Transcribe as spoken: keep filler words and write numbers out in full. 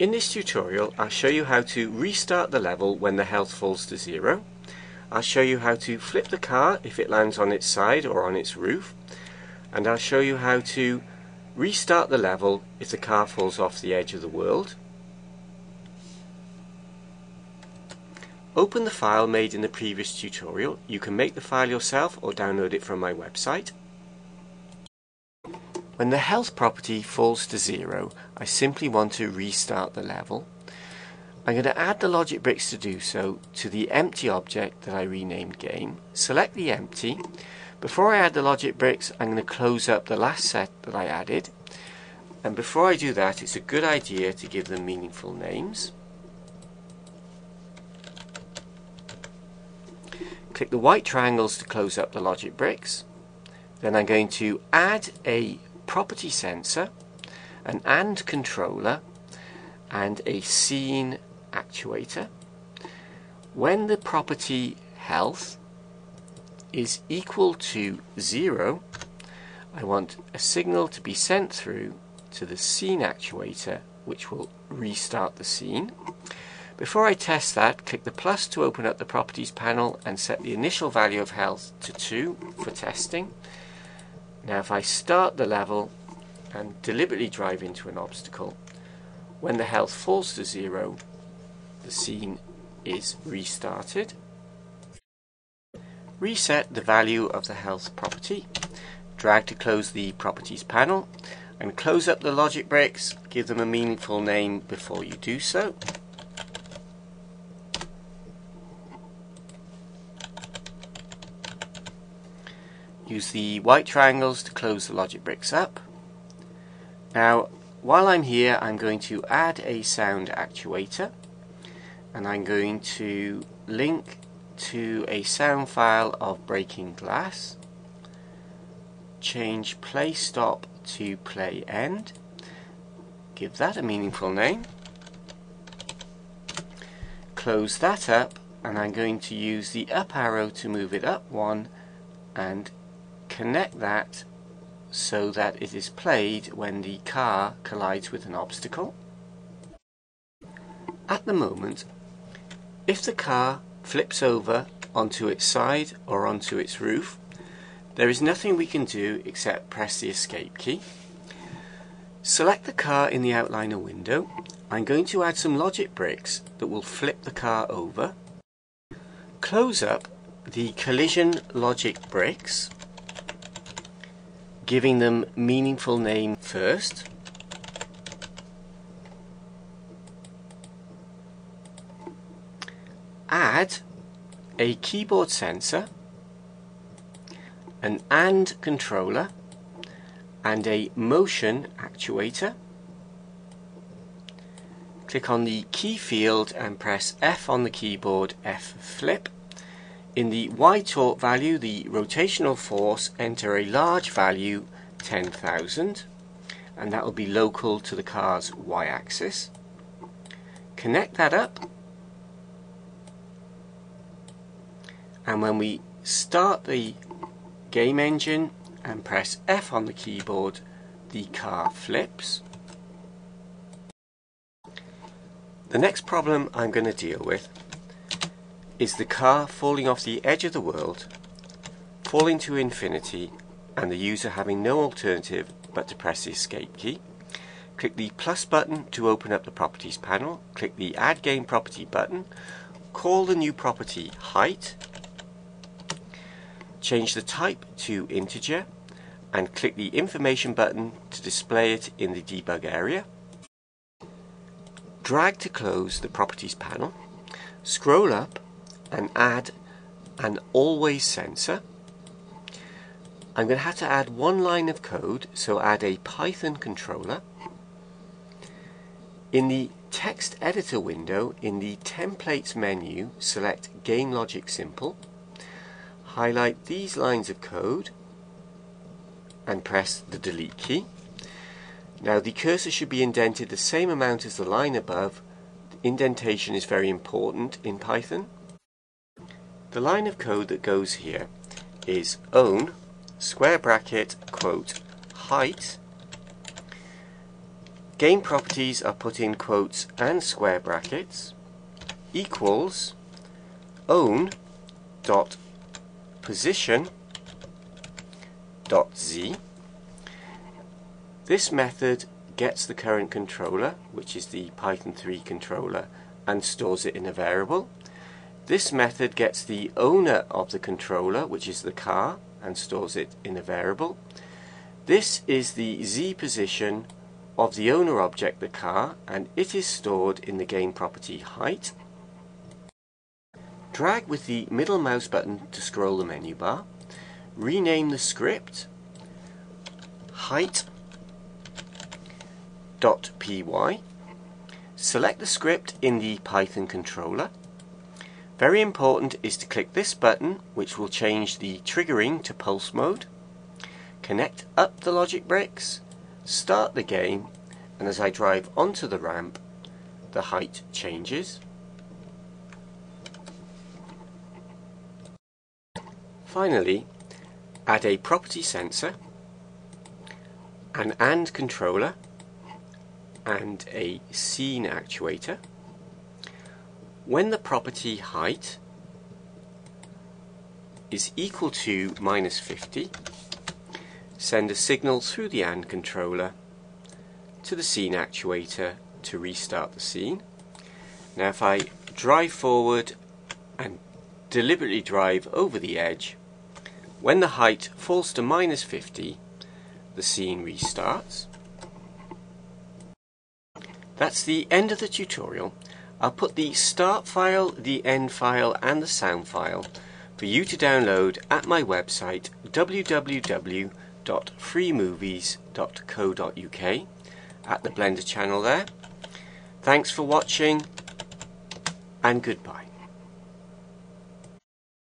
In this tutorial I'll show you how to restart the level when the health falls to zero. I'll show you how to flip the car if it lands on its side or on its roof, and I'll show you how to restart the level if the car falls off the edge of the world. Open the file made in the previous tutorial. You can make the file yourself or download it from my website. When the health property falls to zero, I simply want to restart the level. I'm going to add the logic bricks to do so to the empty object that I renamed game. Select the empty. Before I add the logic bricks, I'm going to close up the last set that I added. And before I do that, it's a good idea to give them meaningful names. Click the white triangles to close up the logic bricks. Then I'm going to add a property sensor, an and controller, and a scene actuator. When the property health is equal to zero, I want a signal to be sent through to the scene actuator, which will restart the scene. Before I test that, click the plus to open up the properties panel and set the initial value of health to two for testing. Now if I start the level and deliberately drive into an obstacle, when the health falls to zero, the scene is restarted. Reset the value of the health property. Drag to close the properties panel and close up the logic bricks. Give them a meaningful name before you do so. Use the white triangles to close the logic bricks up. Now, while I'm here, I'm going to add a sound actuator, and I'm going to link to a sound file of breaking glass. Change play stop to play end. Give that a meaningful name. Close that up, and I'm going to use the up arrow to move it up one and connect that so that it is played when the car collides with an obstacle. At the moment, if the car flips over onto its side or onto its roof, there is nothing we can do except press the escape key. Select the car in the Outliner window. I'm going to add some logic bricks that will flip the car over. Close up the collision logic bricks, giving them meaningful name first. Add a keyboard sensor, an and controller, and a motion actuator. Click on the key field and press F on the keyboard, F flip. In the y-torque value, the rotational force, enter a large value, ten thousand, and that will be local to the car's y-axis. Connect that up, and when we start the game engine and press F on the keyboard, the car flips. The next problem I'm going to deal with is the car falling off the edge of the world, falling to infinity, and the user having no alternative but to press the escape key. Click the plus button to open up the properties panel. Click the add game property button. Call the new property height. Change the type to integer and click the information button to display it in the debug area. Drag to close the properties panel. Scroll up and add an always sensor. I'm going to have to add one line of code, so add a Python controller. In the text editor window, in the templates menu, select Game Logic Simple. Highlight these lines of code and press the delete key. Now the cursor should be indented the same amount as the line above. Indentation is very important in Python. The line of code that goes here is own, square bracket, quote, height, game properties are put in quotes and square brackets, equals own dot position dot z. This method gets the current controller, which is the Python three controller, and stores it in a variable. This method gets the owner of the controller, which is the car, and stores it in a variable. This is the z position of the owner object, the car, and it is stored in the game property height. Drag with the middle mouse button to scroll the menu bar. Rename the script height dot p y. Select the script in the Python controller. Very important is to click this button, which will change the triggering to pulse mode. Connect up the logic bricks, start the game, and as I drive onto the ramp, the height changes. Finally, add a property sensor, an AND controller, and a scene actuator. When the property height is equal to minus fifty, send a signal through the AND controller to the scene actuator to restart the scene. Now if I drive forward and deliberately drive over the edge, when the height falls to minus fifty, the scene restarts. That's the end of the tutorial. I'll put the start file, the end file, and the sound file for you to download at my website w w w dot free movies dot co dot u k at the Blender channel there. Thanks for watching, and goodbye.